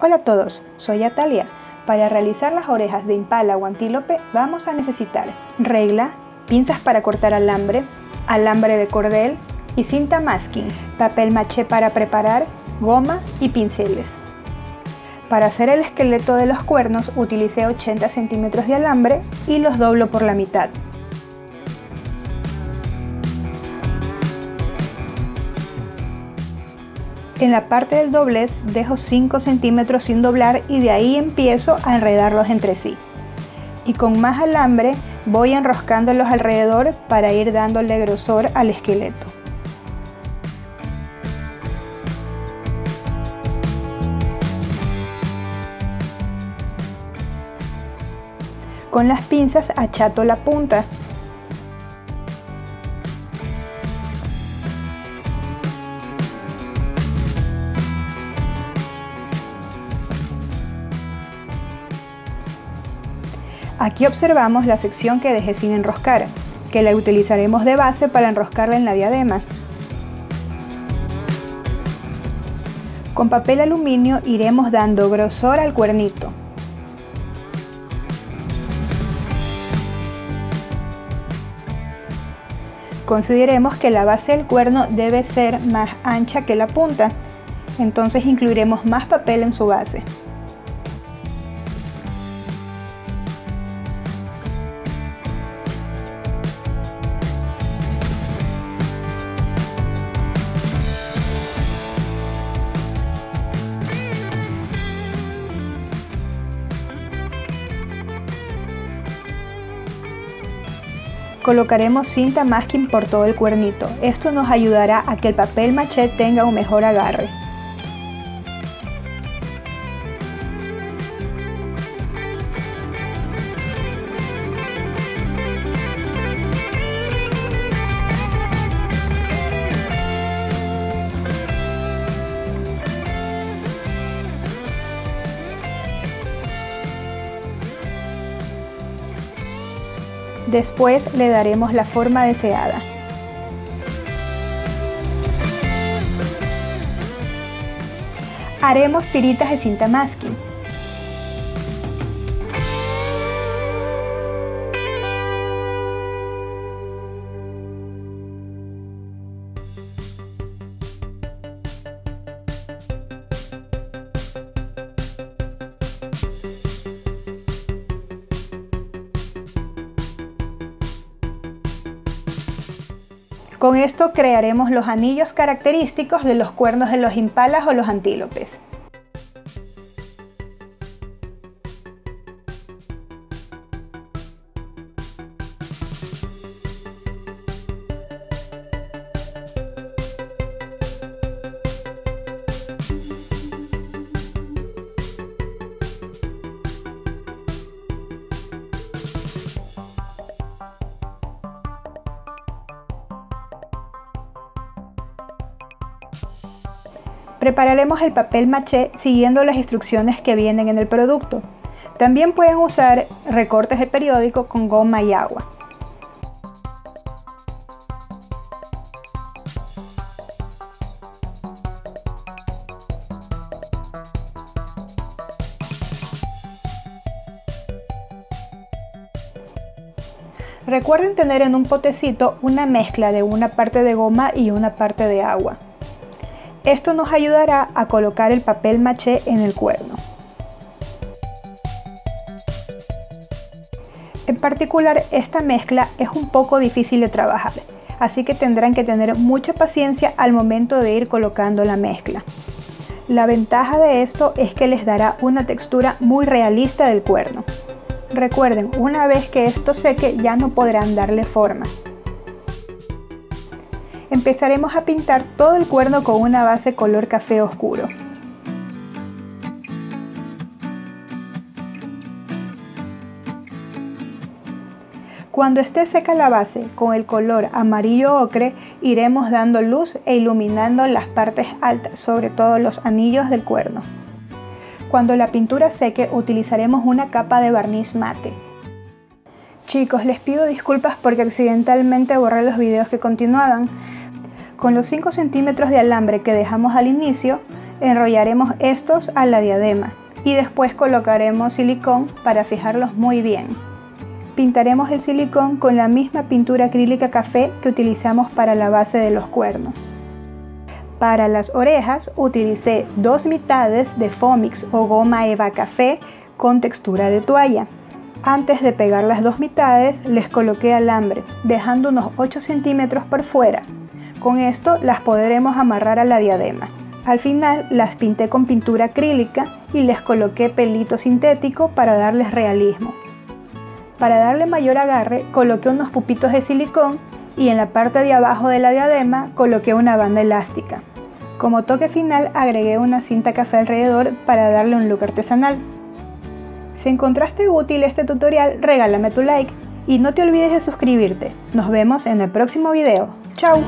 Hola a todos, soy Atalia. Para realizar las orejas de impala o antílope vamos a necesitar regla, pinzas para cortar alambre, alambre de cordel y cinta masking, papel maché para preparar, goma y pinceles. Para hacer el esqueleto de los cuernos utilicé 80 centímetros de alambre y los doblo por la mitad. En la parte del doblez dejo 5 centímetros sin doblar y de ahí empiezo a enredarlos entre sí. Y con más alambre voy enroscándolos alrededor para ir dándole grosor al esqueleto. Con las pinzas achato la punta. Aquí observamos la sección que dejé sin enroscar, que la utilizaremos de base para enroscarla en la diadema. Con papel aluminio iremos dando grosor al cuernito. Consideremos que la base del cuerno debe ser más ancha que la punta, entonces incluiremos más papel en su base. Colocaremos cinta masking por todo el cuernito. Esto nos ayudará a que el papel maché tenga un mejor agarre. Después le daremos la forma deseada. Haremos tiritas de cinta masking. Con esto crearemos los anillos característicos de los cuernos de los impalas o los antílopes. Prepararemos el papel maché siguiendo las instrucciones que vienen en el producto. También pueden usar recortes de periódico con goma y agua. Recuerden tener en un potecito una mezcla de una parte de goma y una parte de agua. Esto nos ayudará a colocar el papel maché en el cuerno. En particular, esta mezcla es un poco difícil de trabajar, así que tendrán que tener mucha paciencia al momento de ir colocando la mezcla. La ventaja de esto es que les dará una textura muy realista del cuerno. Recuerden, una vez que esto seque ya no podrán darle forma. Empezaremos a pintar todo el cuerno con una base color café oscuro. Cuando esté seca la base con el color amarillo ocre, iremos dando luz e iluminando las partes altas, sobre todo los anillos del cuerno. Cuando la pintura seque utilizaremos una capa de barniz mate. Chicos, les pido disculpas porque accidentalmente borré los videos que continuaban. Con los 5 centímetros de alambre que dejamos al inicio, Enrollaremos estos a la diadema y después colocaremos silicón para fijarlos muy bien. Pintaremos el silicón con la misma pintura acrílica café que utilizamos para la base de los cuernos. Para las orejas utilicé 2 mitades de Fomix o goma eva café con textura de toalla. Antes de pegar las 2 mitades les coloqué alambre, dejando unos 8 centímetros por fuera. Con esto las podremos amarrar a la diadema. Al final las pinté con pintura acrílica y les coloqué pelito sintético para darles realismo. Para darle mayor agarre coloqué unos pupitos de silicón y en la parte de abajo de la diadema coloqué una banda elástica. Como toque final agregué una cinta café alrededor para darle un look artesanal. Si encontraste útil este tutorial, regálame tu like y no te olvides de suscribirte. Nos vemos en el próximo video. ¡Chao!